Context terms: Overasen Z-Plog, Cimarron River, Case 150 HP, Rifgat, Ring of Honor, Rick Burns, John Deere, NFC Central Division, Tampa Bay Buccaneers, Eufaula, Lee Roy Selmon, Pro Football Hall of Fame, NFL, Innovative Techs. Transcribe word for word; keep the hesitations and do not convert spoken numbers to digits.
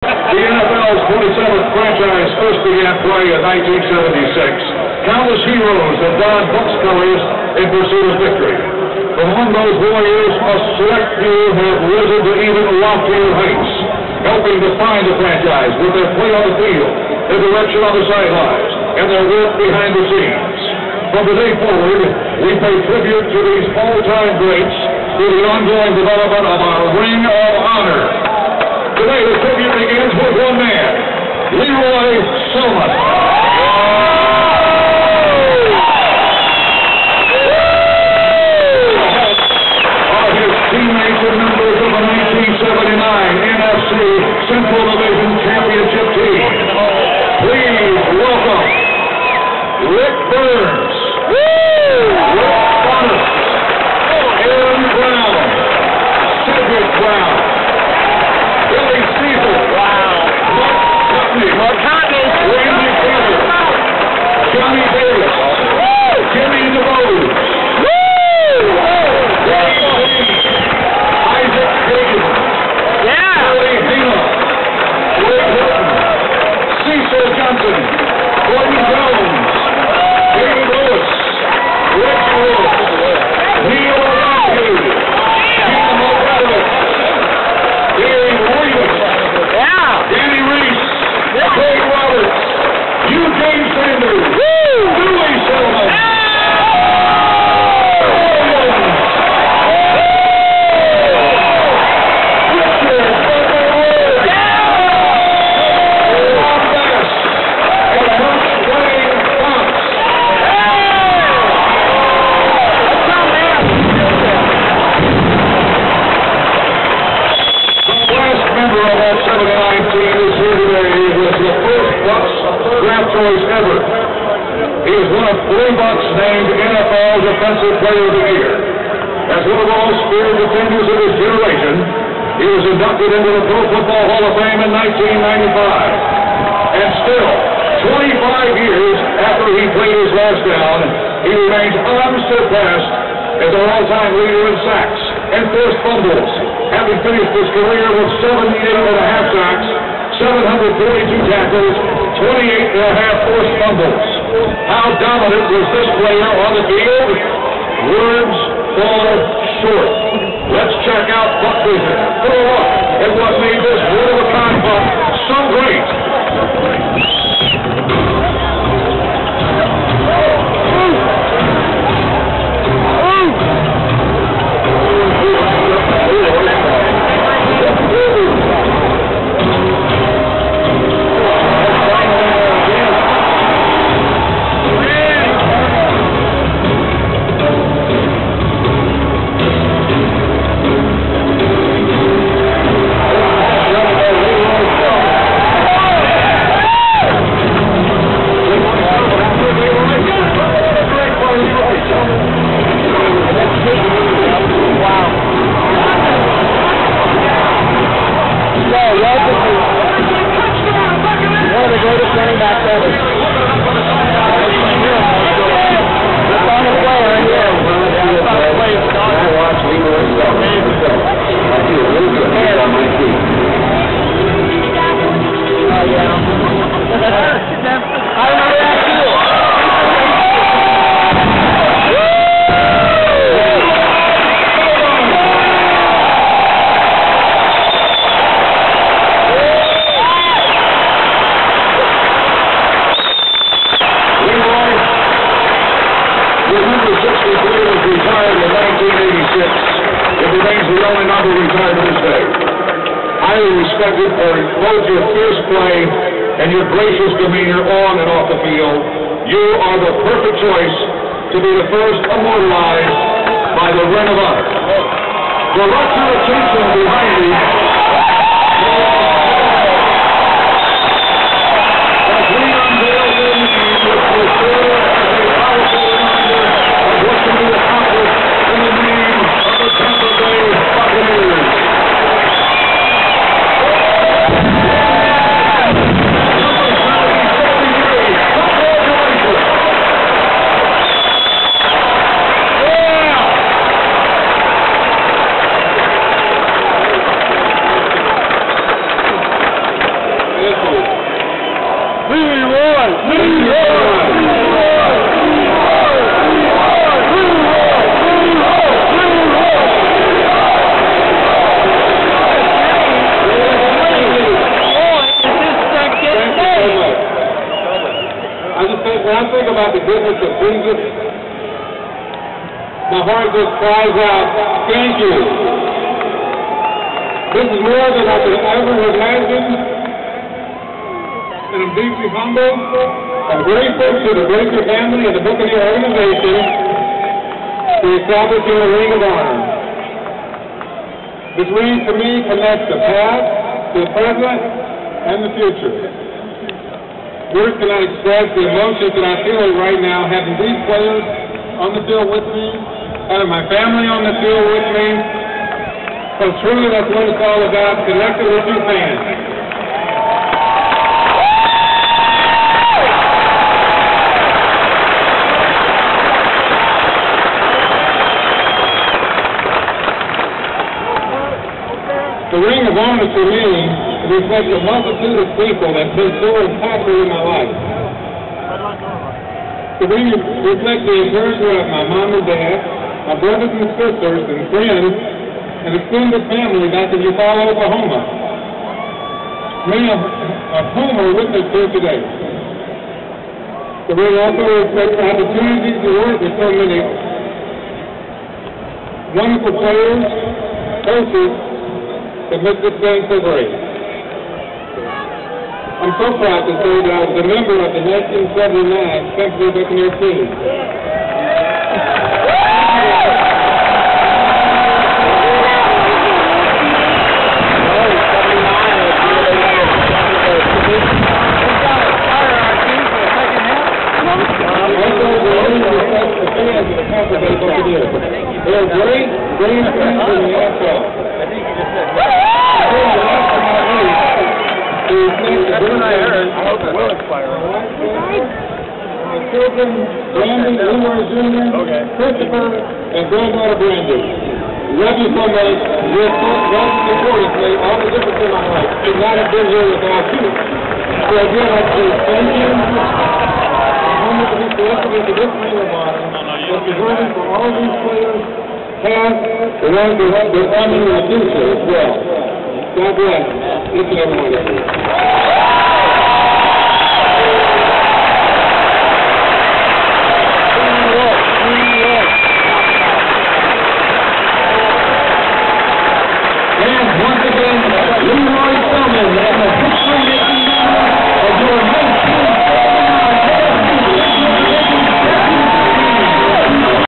The N F L's forty-seventh franchise first began play in nineteen seventy-six. Countless heroes have donned books colors in pursuit of victory. From among those warriors, a select few have risen to even loftier heights, helping define the franchise with their play on the field, their direction on the sidelines, and their work behind the scenes. From today forward, we pay tribute to these all-time greats through the ongoing development of our Ring of Honor. Today, the tribute begins with one man, Lee Roy Selmon. All his teammates and members of the nineteen seventy-nine N F C Central Division Championship team. Please welcome Rick Burns. Ever. He is one of three Bucks named N F L Defensive Player of the Year. As one of the most feared defenders of his generation, he was inducted into the Pro Football Hall of Fame in nineteen ninety-five. And still, twenty-five years after he played his last down, he remains unsurpassed as an all-time leader in sacks and forced fumbles, having finished his career with seventy-eight and a half sacks, seven hundred forty-two tackles, twenty-eight and a half forced fumbles. How dominant was this player on the field? Words fall short. Let's check out Buck Vision. Throw a look at what made this world-of-a-kind Buck so great. Respected for both your fierce play and your gracious demeanor on and off the field. You are the perfect choice to be the first immortalized by the Ring of Honor. Direct your attention behind you. As we unveil your name with the soul as a powerful reminder of what can be accomplished in the name of the Tampa Bay Buccaneers. Cries out, thank you. This is more than I could ever have imagined, and I'm deeply humbled. I'm grateful to the Baker family and the Buccaneer organization for establishing the Ring of Honor. This ring to me connects the past, the present, and the future. Words cannot express the emotions that I feel right now, having these players on the field with me, having my family on the field with me, because truly that's what it's all about, connected with you fans. The Ring of Honor for me reflects a multitude of people that have been so impactful in my life. The Ring reflects the encouragement of my mom and dad, my brothers and sisters and friends and extended family back in Eufaula, Oklahoma, many of, of whom are with us here today. The Ring also reflects opportunities to work with so many wonderful players, coaches that make this game so great. I'm so proud to say that I was a member of the nineteen seventy-nine Central Buccaneer team. Thank you.